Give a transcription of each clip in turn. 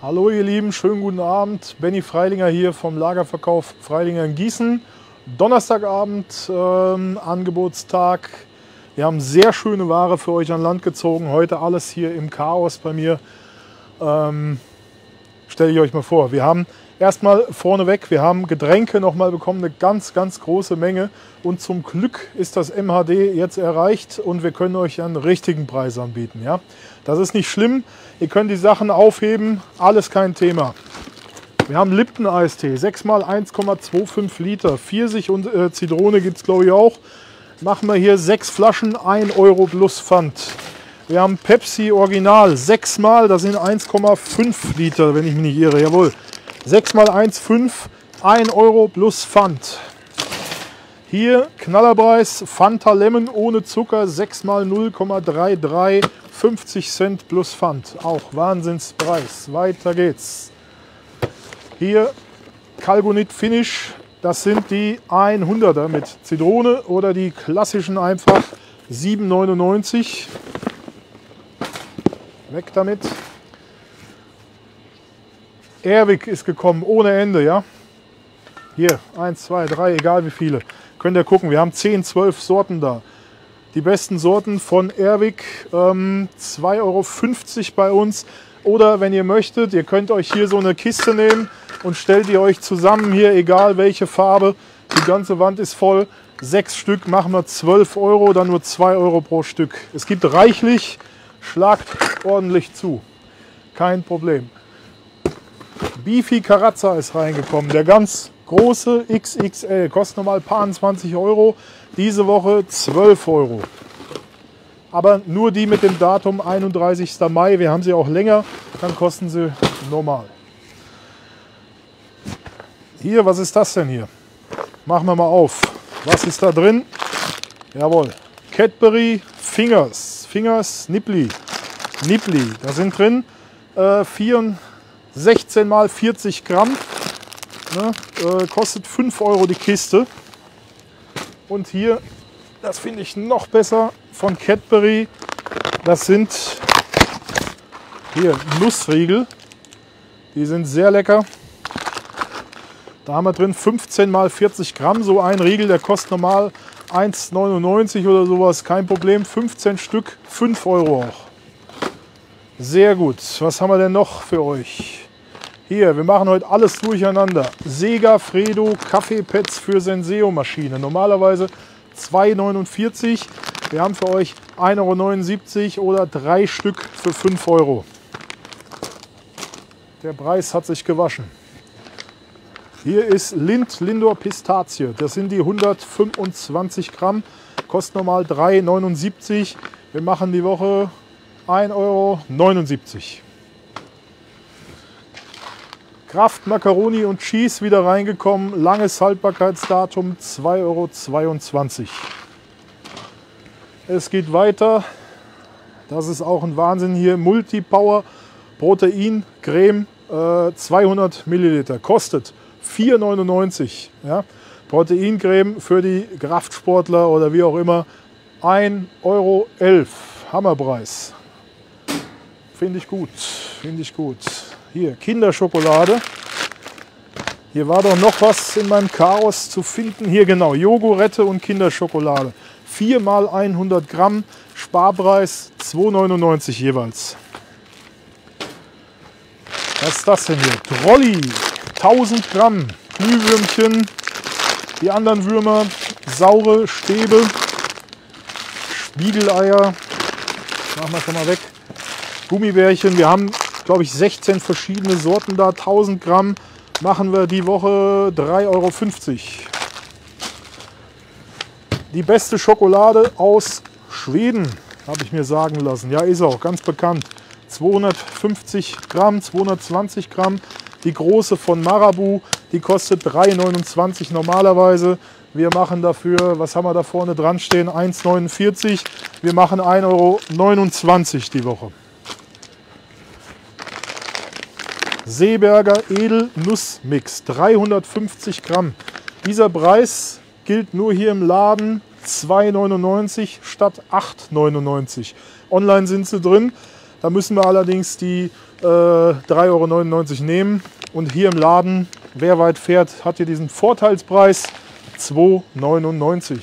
Hallo ihr Lieben, schönen guten Abend. Benni Freilinger hier vom Lagerverkauf Freilinger in Gießen. Donnerstagabend, Angebotstag. Wir haben sehr schöne Ware für euch an Land gezogen. Heute alles hier im Chaos bei mir. Stelle ich euch mal vor. Wir haben erstmal vorneweg, wir haben Getränke nochmal bekommen, eine ganz, ganz große Menge. Und zum Glück ist das MHD jetzt erreicht und wir können euch einen richtigen Preis anbieten. Ja? Das ist nicht schlimm. Ihr könnt die Sachen aufheben, alles kein Thema. Wir haben Lipton-Eistee, 6 x 1,25 Liter. Pfirsich und Zitrone gibt es, glaube ich, auch. Machen wir hier 6 Flaschen, 1 Euro plus Pfand. Wir haben Pepsi Original, 6 mal, das sind 1,5 Liter, wenn ich mich nicht irre, jawohl. 6 x 1,5, 1 Euro plus Pfand. Hier Knallerpreis, Fanta Lemon ohne Zucker, 6 x 0,33, 50 Cent plus Pfand. Auch Wahnsinnspreis, weiter geht's. Hier Calgonit Finish, das sind die 100er mit Zitrone oder die klassischen einfach, 7,99. Weg damit. AirWick ist gekommen, ohne Ende, ja. Hier, 1, 2, 3, egal wie viele. Könnt ihr gucken, wir haben 10, 12 Sorten da. Die besten Sorten von AirWick, 2,50 Euro bei uns. Oder wenn ihr möchtet, ihr könnt euch hier so eine Kiste nehmen und stellt ihr euch zusammen hier, egal welche Farbe. Die ganze Wand ist voll. 6 Stück machen wir 12 Euro, dann nur 2 Euro pro Stück. Es gibt reichlich. Schlagt ordentlich zu, kein Problem. Bifi Carazza ist reingekommen, der ganz große XXL, kostet normal paar 20 Euro, diese Woche 12 Euro. Aber nur die mit dem Datum 31. Mai, wir haben sie auch länger, dann kosten sie normal. Hier, was ist das denn hier? Machen wir mal auf. Was ist da drin? Jawohl, Cadbury Fingers, Nippli, da sind drin 16 mal 40 Gramm, ne? Kostet 5 Euro die Kiste. Und hier, das finde ich noch besser, von Cadbury, das sind hier Nussriegel, die sind sehr lecker. Da haben wir drin 15 mal 40 Gramm, so ein Riegel, der kostet normal 1,99 oder sowas, kein Problem. 15 Stück, 5 Euro auch. Sehr gut. Was haben wir denn noch für euch? Hier, wir machen heute alles durcheinander. Segafredo Kaffeepads für Senseo-Maschine. Normalerweise 2,49 €. Wir haben für euch 1,79 € oder 3 Stück für 5 Euro. Der Preis hat sich gewaschen. Hier ist Lindor Pistazie, das sind die 125 Gramm, kostet normal 3,79 €, wir machen die Woche 1,79 Euro. Kraft Macaroni und Cheese wieder reingekommen, langes Haltbarkeitsdatum 2,22 €. Es geht weiter, das ist auch ein Wahnsinn hier, Multipower Protein Creme, 200 Milliliter, kostet 4,99 €, ja. Proteincreme für die Kraftsportler oder wie auch immer, 1,11 Euro, Hammerpreis. Finde ich gut, finde ich gut. Hier, Kinderschokolade. Hier war doch noch was in meinem Chaos zu finden. Hier genau, Jogurette und Kinderschokolade. 4 mal 100 Gramm, Sparpreis 2,99 € jeweils. Was ist das denn hier? Trolli. 1000 Gramm Glühwürmchen, die anderen Würmer, saure Stäbe, Spiegeleier, machen wir schon mal weg, Gummibärchen. Wir haben, glaube ich, 16 verschiedene Sorten da, 1000 Gramm, machen wir die Woche 3,50 Euro. Die beste Schokolade aus Schweden, habe ich mir sagen lassen. Ja, ist auch ganz bekannt. 250 Gramm, 220 Gramm. Die große von Marabou, die kostet 3,29 € normalerweise. Wir machen dafür, was haben wir da vorne dran stehen, 1,49 €. Wir machen 1,29 € die Woche. Seeberger Edel-Nuss-Mix, 350 Gramm. Dieser Preis gilt nur hier im Laden, 2,99 € statt 8,99 €. Online sind sie drin. Da müssen wir allerdings die 3,99 € nehmen. Und hier im Laden, wer weit fährt, hat hier diesen Vorteilspreis 2,99 €.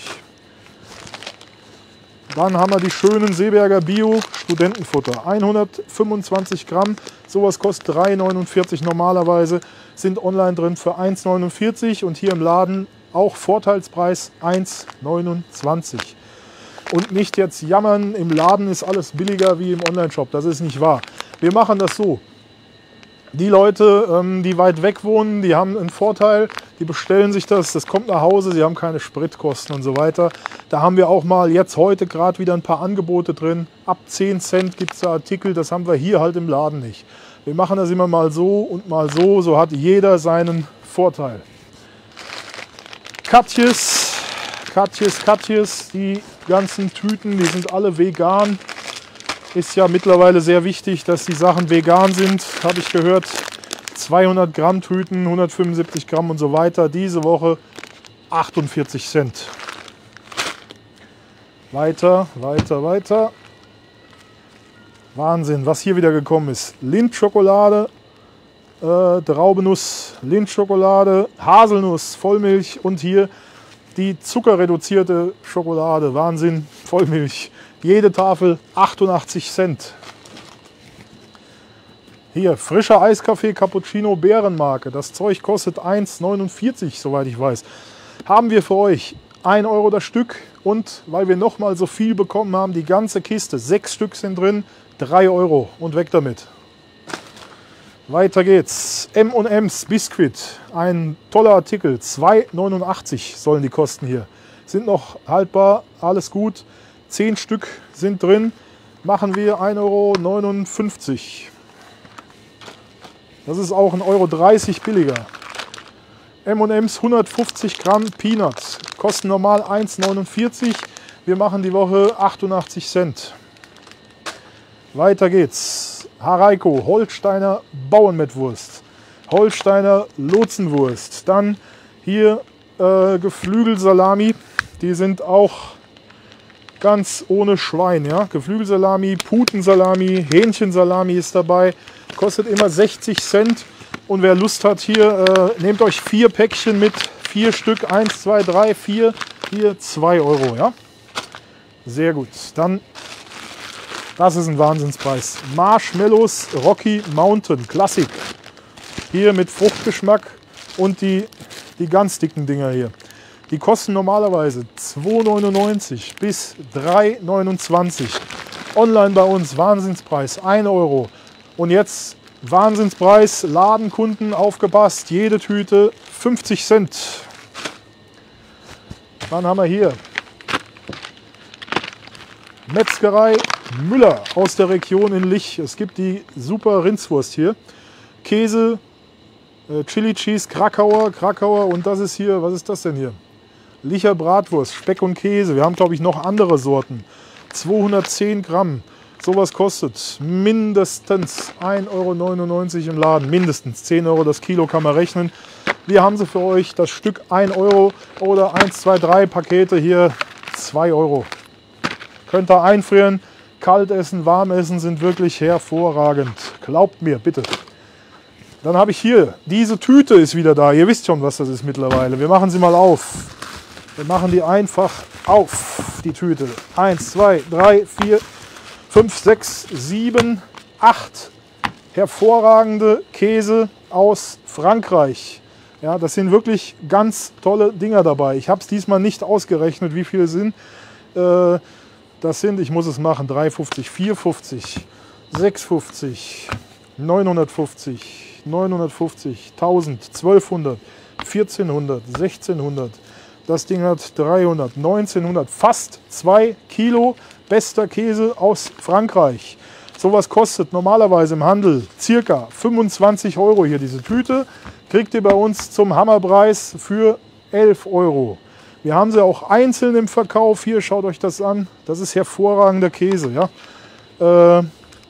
Dann haben wir die schönen Seeberger Bio Studentenfutter. 125 Gramm, sowas kostet 3,49 € normalerweise, sind online drin für 1,49 € und hier im Laden auch Vorteilspreis 1,29 €. Und nicht jetzt jammern, im Laden ist alles billiger wie im Onlineshop, das ist nicht wahr. Wir machen das so. Die Leute, die weit weg wohnen, die haben einen Vorteil, die bestellen sich das, das kommt nach Hause, sie haben keine Spritkosten und so weiter. Da haben wir auch mal jetzt heute gerade wieder ein paar Angebote drin. Ab 10 Cent gibt es da Artikel, das haben wir hier halt im Laden nicht. Wir machen das immer mal so und mal so, so hat jeder seinen Vorteil. Katjes, Katjes, Katjes, die ganzen Tüten, die sind alle vegan. Ist ja mittlerweile sehr wichtig, dass die Sachen vegan sind, habe ich gehört. 200 Gramm Tüten, 175 Gramm und so weiter. Diese Woche 48 Cent. Weiter, weiter, weiter. Wahnsinn, was hier wieder gekommen ist. Lindschokolade, Traubenuss, Lindschokolade, Haselnuss, Vollmilch und hier die zuckerreduzierte Schokolade. Wahnsinn, Vollmilch. Jede Tafel 88 Cent. Hier, frischer Eiskaffee, Cappuccino, Bärenmarke. Das Zeug kostet 1,49 €, soweit ich weiß. Haben wir für euch 1 € das Stück. Und weil wir nochmal so viel bekommen haben, die ganze Kiste, 6 Stück sind drin, 3 € und weg damit. Weiter geht's. M&M's Biscuit, ein toller Artikel. 2,89 € sollen die kosten hier. Sind noch haltbar, alles gut. 10 Stück sind drin, machen wir 1,59 €. Das ist auch 1,30 € billiger. M&M's 150 Gramm Peanuts, kosten normal 1,49 €, wir machen die Woche 88 Cent. Weiter geht's. Hareiko, Holsteiner Bauernmettwurst, Holsteiner Lotsenwurst. Dann hier Geflügelsalami, die sind auch ganz ohne Schwein, ja. Geflügelsalami, Putensalami, Hähnchensalami ist dabei. Kostet immer 60 Cent. Und wer Lust hat hier, nehmt euch 4 Päckchen mit. 4 Stück, 1, 2, 3, 4, hier 2 €, ja. Sehr gut. Dann, das ist ein Wahnsinnspreis. Marshmallows Rocky Mountain, Klassik. Hier mit Fruchtgeschmack und die ganz dicken Dinger hier. Die kosten normalerweise 2,99 € bis 3,29 €. Online bei uns Wahnsinnspreis 1 €. Und jetzt Wahnsinnspreis, Ladenkunden aufgepasst, jede Tüte 50 Cent. Dann haben wir hier Metzgerei Müller aus der Region in Lich. Es gibt die super Rindswurst hier. Käse, Chili Cheese, Krakauer, Krakauer und das ist hier, was ist das denn hier? Licher Bratwurst, Speck und Käse. Wir haben, glaube ich, noch andere Sorten. 210 Gramm. Sowas kostet mindestens 1,99 € im Laden. Mindestens 10 € das Kilo kann man rechnen. Wir haben sie für euch. Das Stück 1 € oder 1, 2, 3 Pakete hier 2 €. Könnt ihr einfrieren. Kalt essen, warm essen sind wirklich hervorragend. Glaubt mir, bitte. Dann habe ich hier, diese Tüte ist wieder da. Ihr wisst schon, was das ist mittlerweile. Wir machen sie mal auf. Wir machen die einfach auf, die Tüte. 1, 2, 3, 4, 5, 6, 7, 8 hervorragende Käse aus Frankreich. Ja, das sind wirklich ganz tolle Dinger dabei. Ich habe es diesmal nicht ausgerechnet, wie viele sind. Das sind, ich muss es machen, 3,50, 4,50, 6,50, 950, 950, 1000, 1200, 1400, 1600. Das Ding hat 300, 1900, fast 2 Kilo bester Käse aus Frankreich. Sowas kostet normalerweise im Handel ca. 25 € hier diese Tüte. Kriegt ihr bei uns zum Hammerpreis für 11 €. Wir haben sie auch einzeln im Verkauf. Hier, schaut euch das an. Das ist hervorragender Käse. Ja?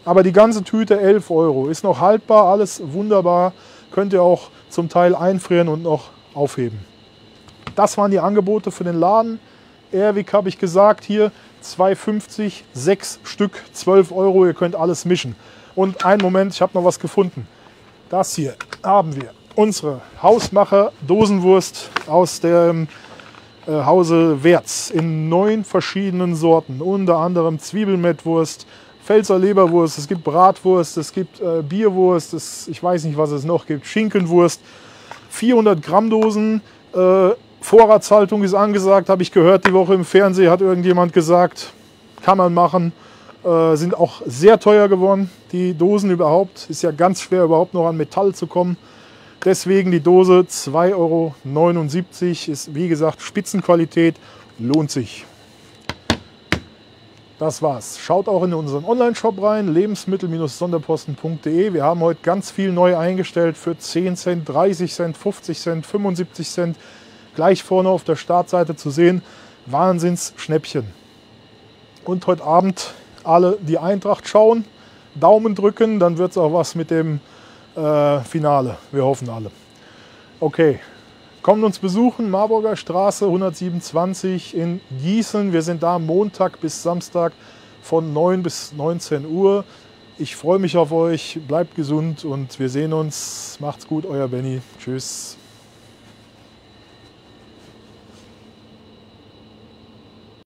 Aber die ganze Tüte 11 €. Ist noch haltbar, alles wunderbar. Könnt ihr auch zum Teil einfrieren und noch aufheben. Das waren die Angebote für den Laden. AirWick habe ich gesagt, hier 2,50, 6 Stück, 12 Euro, ihr könnt alles mischen. Und einen Moment, ich habe noch was gefunden. Das hier haben wir, unsere Hausmacher-Dosenwurst aus dem Hause Werz in 9 verschiedenen Sorten. Unter anderem Zwiebelmettwurst, Pfälzer Leberwurst, es gibt Bratwurst, es gibt Bierwurst, ich weiß nicht, was es noch gibt, Schinkenwurst. 400 Gramm Dosen, Vorratshaltung ist angesagt, habe ich gehört die Woche im Fernsehen, hat irgendjemand gesagt, kann man machen. Sind auch sehr teuer geworden, die Dosen überhaupt. Ist ja ganz schwer, überhaupt noch an Metall zu kommen. Deswegen die Dose 2,79 Euro, ist wie gesagt Spitzenqualität, lohnt sich. Das war's. Schaut auch in unseren Online-Shop rein, lebensmittel-sonderposten.de. Wir haben heute ganz viel neu eingestellt für 10 Cent, 30 Cent, 50 Cent, 75 Cent. Gleich vorne auf der Startseite zu sehen. Wahnsinnsschnäppchen. Und heute Abend alle die Eintracht schauen, Daumen drücken, dann wird es auch was mit dem Finale. Wir hoffen alle. Okay. Kommt uns besuchen, Marburger Straße 127 in Gießen. Wir sind da Montag bis Samstag von 9 bis 19 Uhr. Ich freue mich auf euch, bleibt gesund und wir sehen uns. Macht's gut, euer Benni. Tschüss.